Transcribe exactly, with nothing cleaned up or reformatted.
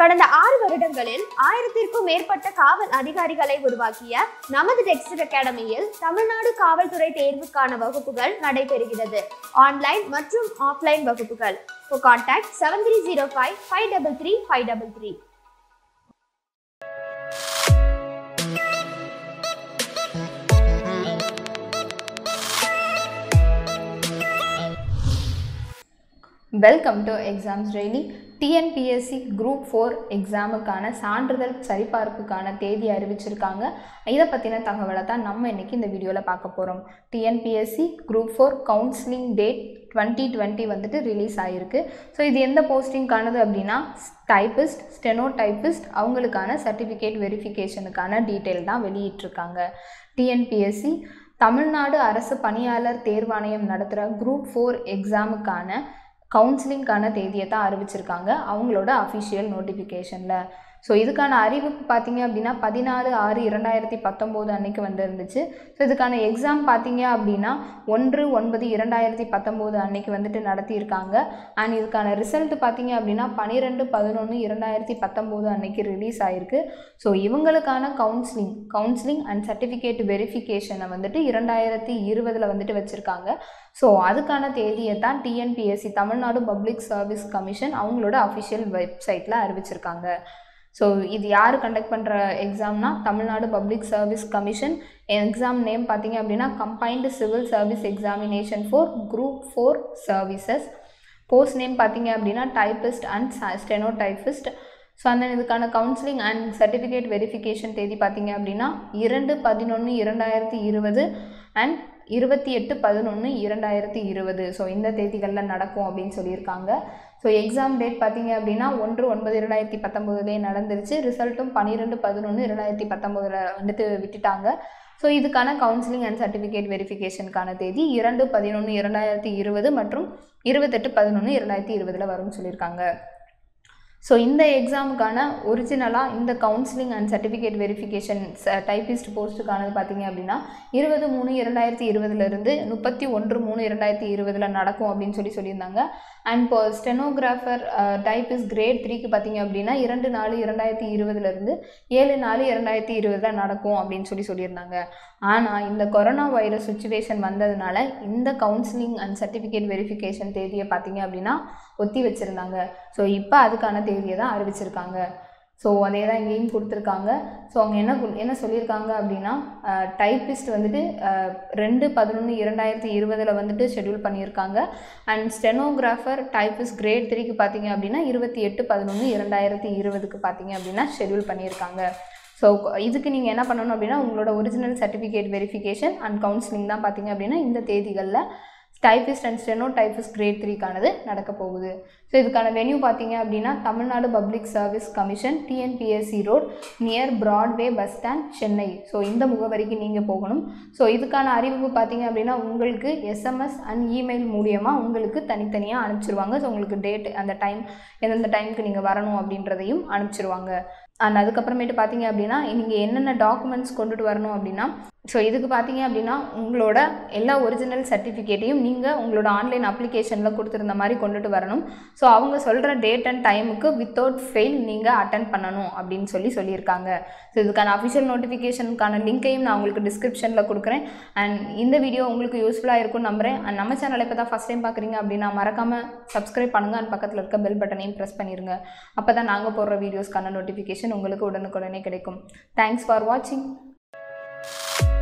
கடந்த ஆறு வருடங்களில் ஆயிரத்திற்கும் மேற்பட்ட காவல் அதிகாரிகளை உருவாக்கிய நமது டெக்ஸ்ட் அகாடமியில் தமிழ்நாடு காவல்துறை தேர்வுக்கான வகுப்புகள் நடைபெறுகிறது. ஆன்லைன் மற்றும் ஆஃப்லைன் வகுப்புகள். For contact seven three zero five five three three five three three. Welcome to Exams Daily. T N P S C Group four எக்ஸாமுக்கான சான்றிதழ் சரிபார்ப்புக்கான தேதி அறிவிச்சிருக்காங்க. இதை பற்றின தகவலை தான் நம்ம இன்றைக்கி இந்த வீடியோவில் பார்க்க போகிறோம். T N P S C Group four counselling date twenty twenty வந்துட்டு ரிலீஸ் ஆகிருக்கு. ஸோ இது எந்த போஸ்டிங்கானது அப்படின்னா டைபிஸ்ட், ஸ்டெனோ டைபிஸ்ட் அவங்களுக்கான சர்டிஃபிகேட் வெரிஃபிகேஷனுக்கான டீட்டெயில் தான் வெளியிட்டிருக்காங்க. T N P S C Tamil Nadu அரசு பணியாளர் தேர்வாணையம் நடத்துகிற குரூப் ஃபோர் எக்ஸாமுக்கான கவுன்சிலிங்கான தேதியை தான் அறிவிச்சிருக்காங்க அவங்களோட அஃபிஷியல் நோட்டிஃபிகேஷனில். ஸோ இதுக்கான அறிவிப்பு பார்த்தீங்க அப்படின்னா பதினாலு ஆறு இரண்டாயிரத்தி பத்தொம்போது அன்றைக்கி வந்துருந்துச்சு. ஸோ இதுக்கான எக்ஸாம் பார்த்தீங்க அப்படின்னா ஒன்று ஒன்பது இரண்டாயிரத்தி பத்தொம்போது அன்றைக்கி வந்துட்டு நடத்தியிருக்காங்க. அண்ட் இதுக்கான ரிசல்ட் பார்த்தீங்க அப்படின்னா பன்னிரெண்டு பதினொன்று இரண்டாயிரத்தி பத்தொம்போது அன்றைக்கி ரிலீஸ் ஆகிருக்கு. ஸோ இவங்களுக்கான கவுன்சிலிங் கவுன்சிலிங் அண்ட் சர்டிஃபிகேட் வெரிஃபிகேஷனை வந்துட்டு இரண்டாயிரத்தி இருபதில் வந்துட்டு வச்சுருக்காங்க. ஸோ அதுக்கான தேதியை தான் T N P S C Tamil Nadu public service commission அவங்களோட அஃபிஷியல் வெப்சைட்டில் அறிவிச்சிருக்காங்க. ஸோ இது யார் கண்டக்ட் பண்ணுற எக்ஸாம்னா Tamil Nadu public service commission. Exam name பார்த்தீங்க அப்படின்னா combined civil service examination for group four services. Post name பார்த்தீங்க அப்படின்னா typist and steno typist. So அந்த இதுக்கான கவுன்சிலிங் அண்ட் சர்டிஃபிகேட் வெரிஃபிகேஷன் தேதி பார்த்தீங்க அப்படின்னா இரண்டு பதினொன்று இரண்டாயிரத்தி இருபது அண்ட் இருபத்தி எட்டு பதினொன்று இரண்டாயிரத்தி இருபது ஸோ இந்த தேதிகளில் நடக்கும் அப்படின்னு சொல்லியிருக்காங்க. ஸோ எக்ஸாம் டேட் பார்த்தீங்க அப்படின்னா ஒன்று ஒன்பது இரண்டாயிரத்தி பத்தொம்போதுலேயே நடந்துருச்சு. ரிசல்ட்டும் பன்னிரெண்டு பதினொன்று இரண்டாயிரத்தி பத்தொம்போதில் வந்துட்டு விட்டுட்டாங்க. ஸோ இதுக்கான கவுன்சிலிங் அண்ட் சர்டிஃபிகேட் வெரிஃபிகேஷனுக்கான தேதி இரண்டு பதினொன்று இரண்டாயிரத்தி இருபது மற்றும் இருபத்தெட்டு பதினொன்று இரண்டாயிரத்தி இருபதில் வரும்னு சொல்லியிருக்காங்க. ஸோ இந்த எக்ஸாமுக்கான ஒரிஜினலாக இந்த counselling and certificate verification typist போஸ்ட்டுக்கானது பார்த்தீங்க அப்படின்னா இருபது மூணு இரண்டாயிரத்தி இருபதுலேருந்து முப்பத்தி ஒன்று மூணு இரண்டாயிரத்தி இருபதில் நடக்கும் அப்படின்னு சொல்லி சொல்லியிருந்தாங்க. அண்ட் இப்போ ஸ்டெனோகிராஃபர் டைபிஸ்ட் கிரேட் த்ரீக்கு பார்த்தீங்க அப்படின்னா இரண்டு நாலு இரண்டாயிரத்தி இருபதுலேருந்து ஏழு நாலு இரண்டாயிரத்தி இருபதில் நடக்கும் அப்படின்னு சொல்லி சொல்லியிருந்தாங்க. ஆனால் இந்த கொரோனா வைரஸ் சுச்சுவேஷன் வந்ததுனால இந்த கவுன்சிலிங் அண்ட் சர்டிஃபிகேட் வெரிஃபிகேஷன் தேதியை பார்த்தீங்க அப்படின்னா ஒத்தி வச்சுருந்தாங்க. ஸோ இப்போ அதுக்கான தேதியை தான் அறிவிச்சிருக்காங்க. ஸோ அதே தான் இங்கேயும் கொடுத்துருக்காங்க. ஸோ அவங்க என்ன என்ன சொல்லியிருக்காங்க அப்படின்னா டைபிஸ்ட் வந்துட்டு ரெண்டு பதினொன்று இரண்டாயிரத்தி இருபதில் வந்துட்டு ஷெடியூல் பண்ணியிருக்காங்க. அண்ட் ஸ்டெனோகிராஃபர் டைபிஸ்ட் கிரேட் த்ரீக்கு பார்த்தீங்க அப்படின்னா இருபத்தி எட்டு பதினொன்று இரண்டாயிரத்தி இருபதுக்கு பார்த்தீங்க அப்படின்னா ஷெடியூல் பண்ணியிருக்காங்க. ஸோ இதுக்கு நீங்கள் என்ன பண்ணணும் அப்படின்னா உங்களோட original certificate verification and counselling தான் பார்த்தீங்க அப்படின்னா இந்த தேதிகளில் typist and steno typist grade த்ரீக்கானது நடக்க போகுது. ஸோ இதுக்கான வென்யூ பார்த்தீங்க அப்படின்னா Tamil Nadu public service commission T N P S C road near Broadway bus stand Chennai. So இந்த முகவரிக்கு நீங்கள் போகணும். ஸோ இதுக்கான அறிவிப்பு பார்த்தீங்க அப்படின்னா உங்களுக்கு எஸ்எம்எஸ் அண்ட் இமெயில் மூலியமாக உங்களுக்கு தனித்தனியாக அனுப்பிச்சிருவாங்க. ஸோ உங்களுக்கு டேட் அந்த டைம் எந்தெந்த டைமுக்கு நீங்கள் வரணும் அப்படின்றதையும் அனுப்பிச்சிருவாங்க. அண்ட் அதுக்கப்புறமேட்டு பார்த்தீங்க அப்படின்னா நீங்கள் என்னென்ன டாக்குமெண்ட்ஸ் கொண்டுட்டு வரணும் அப்படின்னா ஸோ இதுக்கு பார்த்தீங்க அப்படின்னா உங்களோட எல்லா ஒரிஜினல் சர்டிஃபிகேட்டையும் நீங்கள் உங்களோட ஆன்லைன் அப்ளிகேஷனில் கொடுத்துருந்த மாதிரி கொண்டுட்டு வரணும். ஸோ அவங்க சொல்கிற டேட் அண்ட் டைமுக்கு வித்தவுட் ஃபெயில் நீங்கள் அட்டென்ட் பண்ணணும் அப்படின்னு சொல்லி சொல்லியிருக்காங்க. ஸோ இதுக்கான அஃபிஷியல் நோட்டிஃபிகேஷனுக்கான லிங்க்கையும் நான் உங்களுக்கு டிஸ்கிரிப்ஷனில் கொடுக்குறேன். அண்ட் இந்த வீடியோ உங்களுக்கு யூஸ்ஃபுல்லாக இருக்கும்னு நம்புகிறேன். அண்ட் நம்ம சேனலை இப்போ தான் ஃபஸ்ட் டைம் பார்க்குறீங்க அப்படின்னா மறக்காமல் சப்ஸ்கிரைப் பண்ணுங்கள். அண்ட் பக்கத்தில் இருக்க பெல் பட்டனையும் ப்ரெஸ் பண்ணிடுங்க. அப்போ தான் நாங்கள் போடுற வீடியோஸ்க்கான நோட்டிஃபிகேஷன் உங்களுக்கு உடனுக்குடனே கிடைக்கும். தேங்க்ஸ் ஃபார் வாட்சிங்.